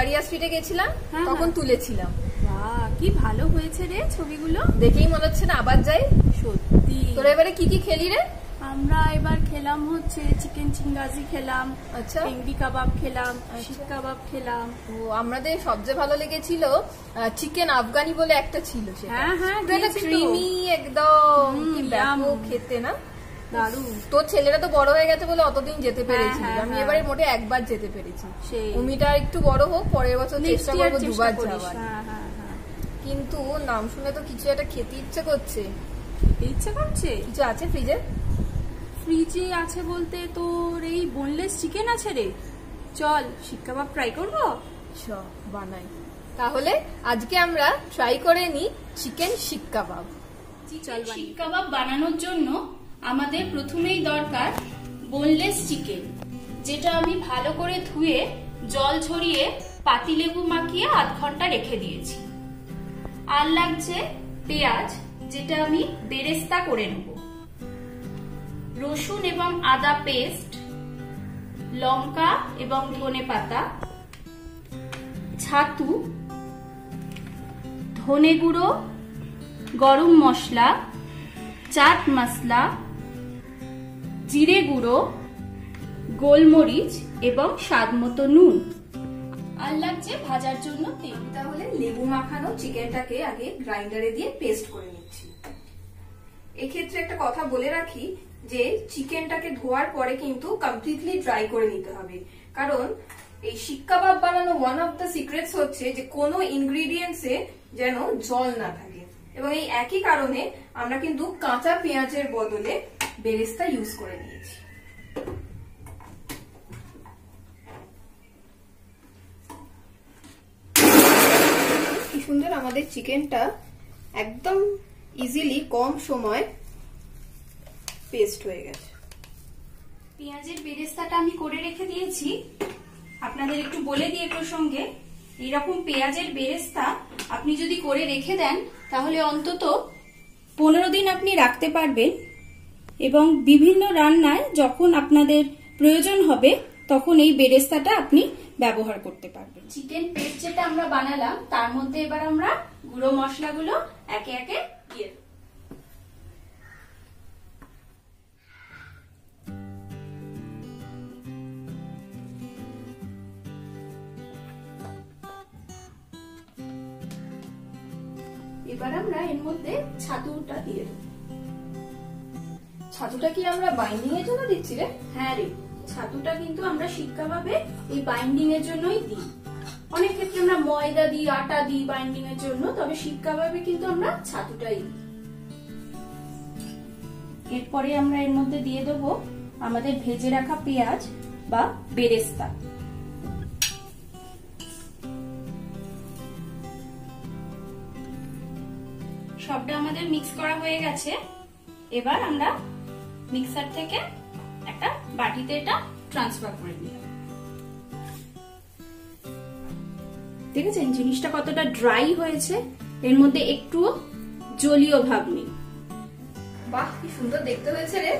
জাকারিয়া স্ট্রিটে গেছিলাম তখন তুলেছিলাম। বাহ কি ভালো হয়েছে রে ছবিগুলো, দেখেই মনে হচ্ছে না আবার যাই সত্যি। তোরা এবারে কি কি খেলি রে? আমরা এবার খেলাম হচ্ছে চিকেন চিংড়ি খেলাম, আচ্ছা চিংড়ি কাবাব খেলাম, শিক কাবাব খেলাম। ও আমাদের সবচেয়ে ভালো লেগেছিল চিকেন আফগানি বলে একটা ছিল, সেটা হ্যাঁ হ্যাঁ ক্রিমি একদম কি ব্যাপক খেতে না দারুণ। তোর ছেলেরা তো বড় হয়ে গেছে বলে অতদিন যেতে পেরেছি, আমি এবারে মোটে একবার যেতে পেরেছি। উমিটা একটু বড় হোক পরের বছর চেষ্টা করবো দুবার যাওয়ার, কিন্তু নাম শুনে তো কিছু একটা খেতে ইচ্ছে করছে। ইচ্ছে করছে কিছু আছে ফ্রিজে? ফ্রিজে আছে বলতে তোর এই বোনলেস চিকেন আছে রে, চল শিক কাবাব ট্রাই করবো সব বানাই তাহলে। আজকে আমরা ট্রাই করে নি চিকেন শিক কাবাব। চল শিক কাবাব বানানোর জন্য আমাদের প্রথমেই দরকার বোনলেস চিকেন, যেটা আমি ভালো করে ধুয়ে জল ছড়িয়ে পাতিলেবু মাখিয়ে আধ ঘন্টা রেখে দিয়েছি। আর লাগছে পেঁয়াজ, যেটা আমি বেরেস্তা করে নেব, রসুন এবং আদা পেস্ট, লঙ্কা এবং ধনে পাতা, ছাতু, ধনে গুঁড়ো, গরম মশলা, চাট মশলা, জিরে গুঁড়ো, গোলমরিচ এবং স্বাদ মতো নুন। আর লাগছে ভাজার জন্য তেল। তাহলে লেবু মাখানো চিকেনটাকে আগে গ্রাইন্ডারে দিয়ে পেস্ট করে নিচ্ছি। এক্ষেত্রে একটা কথা বলে রাখি যে চিকেনটাকে ধোয়ার পরে কিন্তু কমপ্লিটলি ড্রাই করে নিতে হবে, কারণ এই শিক কাবাব বানানো ওয়ান অফ দ্য সিক্রেটস হচ্ছে যে কোনো ইনগ্রিডিয়েন্টসে যেন জল না থাকে, এবং এই একই কারণে আমরা কিন্তু কাঁচা পেঁয়াজের বদলে বেরেস্তা ইউজ করে নিয়েছি। কি সুন্দর আমাদের চিকেনটা একদম ইজিলি কম সময় পেস্ট হয়ে গেছে। পেঁয়াজের বেরেস্তাটা আমি করে রেখে দিয়েছি, আপনাদের একটু বলে দিয়ে প্রসঙ্গে, এরকম পেঁয়াজের বেরেস্তা আপনি যদি করে রেখে দেন তাহলে অন্তত 15 দিন আপনি রাখতে পারবেন, এবং বিভিন্ন রান্নায় যখন আপনাদের প্রয়োজন হবে তখন এই বেরেস্তাটা আপনি ব্যবহার করতে পারবেন। চিকেন পেস্ট যেটা আমরা বানালাম তার মধ্যে এবার আমরা গুঁড়ো মশলাগুলো একে একে দিয়ে দেব। এবার আমরা এর মধ্যে ছাতুটা দিয়ে দেব। ছাতুটা কি আমরা বাইন্ডিং এর জন্য দিচ্ছি রে? হ্যাঁ রে, ছাতুটা কিন্তু আমরা শিক কাবাবে এই বাইন্ডিং এর জন্যই দিই। অনেক ক্ষেত্রে আমরা ময়দা দিই, আটা দিই বাইন্ডিং এর জন্য, তবে শিক কাবাবে কিন্তু আমরা ছাতুটাই দিই। এরপরে আমরা এর মধ্যে দিয়ে দেব আমাদের ভেজে রাখা পেঁয়াজ বা বেরেস্তা। সবটা আমাদের মিক্স করা হয়ে গেছে, এবার আমরা মিক্সার থেকে একটা বাটিতে এটা ট্রান্সফার করে নিলাম। দেখেছেন জিনিসটা কতটা ড্রাই হয়েছে, এর মধ্যে একটু জলীয় ভাব নেই। বাহ কি সুন্দর দেখতে হয়েছে রে,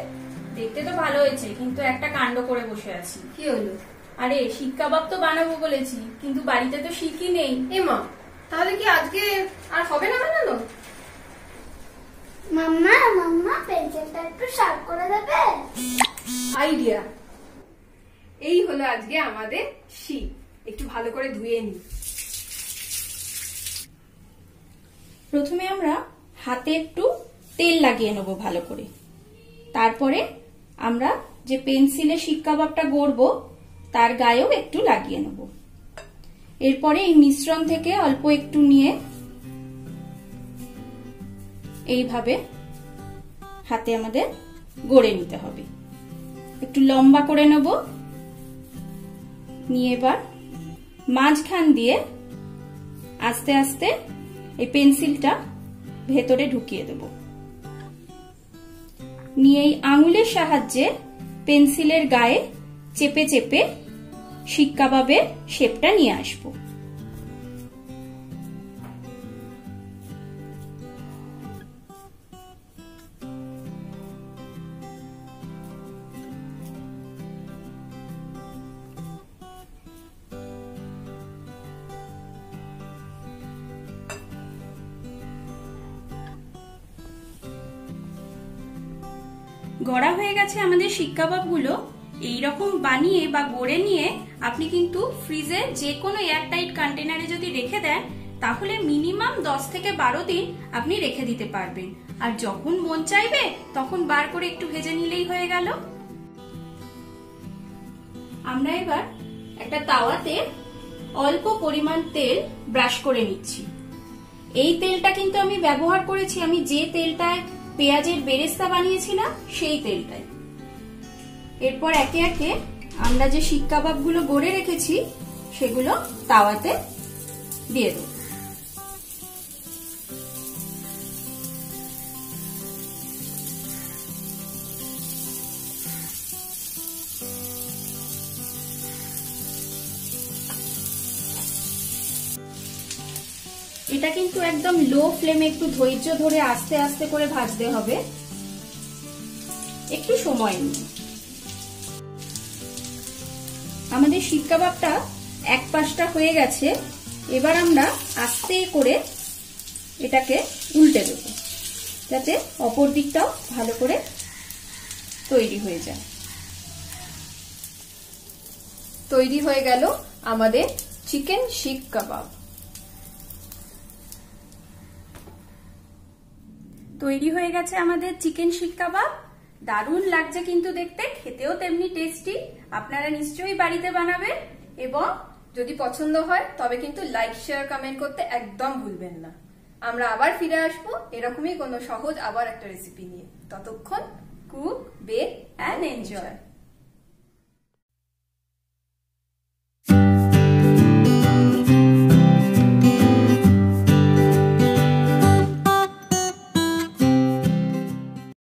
দেখতে তো ভালো হয়েছে, কিন্তু একটা কাণ্ড করে বসে আছি। কি হলো? আরে শিক কাবাব তো বানাবো বলেছি, কিন্তু বাড়িতে তো শিকই নেই। এমা তাহলে কি আজকে আর হবে না বানানো? মাম্মা মাম্মা পেন্সিলটা একটু শার্প করে দেবে। আইডিয়া, এই হলো আজকে আমাদের শিক। একটু ভালো করে ধুয়ে নি। প্রথমে আমরা হাতে একটু তেল লাগিয়ে নেব ভালো করে, তারপরে আমরা যে পেন্সিলে শিক কাবাবটা গড়বো তার গায়েও একটু লাগিয়ে নেব। এরপরে এই মিশ্রণ থেকে অল্প একটু নিয়ে এইভাবে হাতে আমাদের গড়ে নিতে হবে, একটু লম্বা করে নেব। নিয়ে এবার মাঝখান দিয়ে আস্তে আস্তে এই পেন্সিলটা ভেতরে ঢুকিয়ে দেব। নিয়ে এই আঙুলের সাহায্যে পেন্সিলের গায়ে চেপে চেপে শিক কাবাবের শেপটা নিয়ে আসবো। গড়া হয়ে গেছে আমাদের শিক কাবাবগুলো। এই রকম বানিয়ে বা গড়ে নিয়ে আপনি কিন্তু ফ্রিজে যে কোনো এয়ারটাইট কন্টেনারে যদি রেখে দেন তাহলে মিনিমাম 10 থেকে 12 দিন আপনি রেখে দিতে পারবেন। আর যখন মন চাইবে তখন বার করে একটু ভেজে নিলেই হয়ে গেল। আমরা এবার একটা তাওয়াতে অল্প পরিমাণ তেল ব্রাশ করে নিচ্ছি। এই তেলটা কিন্তু আমি ব্যবহার করেছি, আমি যে তেলটায় পেঁয়াজের বেরেস্তা বানিয়েছিলাম সেই তেলটাই। এরপর একে একে আমরা যে শিক কাবাবগুলো গড়ে রেখেছি সেগুলো তাওয়াতে দিয়ে দেব। এটা কিন্তু একদম লো ফ্লেমে একটু ধৈর্য ধরে আস্তে আস্তে করে ভাজতে হবে, একটু সময় নিয়ে। আমাদের শিক কাবাবটা এক পাশটা হয়ে গেছে, এবার আমরা আস্তে করে এটাকে উল্টে দেব যাতে অপর দিকটাও ভালো করে তৈরি হয়ে যায়। তৈরি হয়ে গেল আমাদের চিকেন শিক কাবাব। তৈরি হয়ে গেছে আমাদের চিকেন শিক কাবাব। দারুণ লাগছে কিন্তু দেখতে, খেতেও তেমনি টেস্টি। আপনারা নিশ্চয়ই বাড়িতে বানাবেন এবং যদি পছন্দ হয় তবে কিন্তু লাইক শেয়ার কমেন্ট করতে একদম ভুলবেন না। আমরা আবার ফিরে আসবো এরকমই কোনো সহজ আবার একটা রেসিপি নিয়ে। ততক্ষণ কুক, বেক অ্যান্ড এনজয়।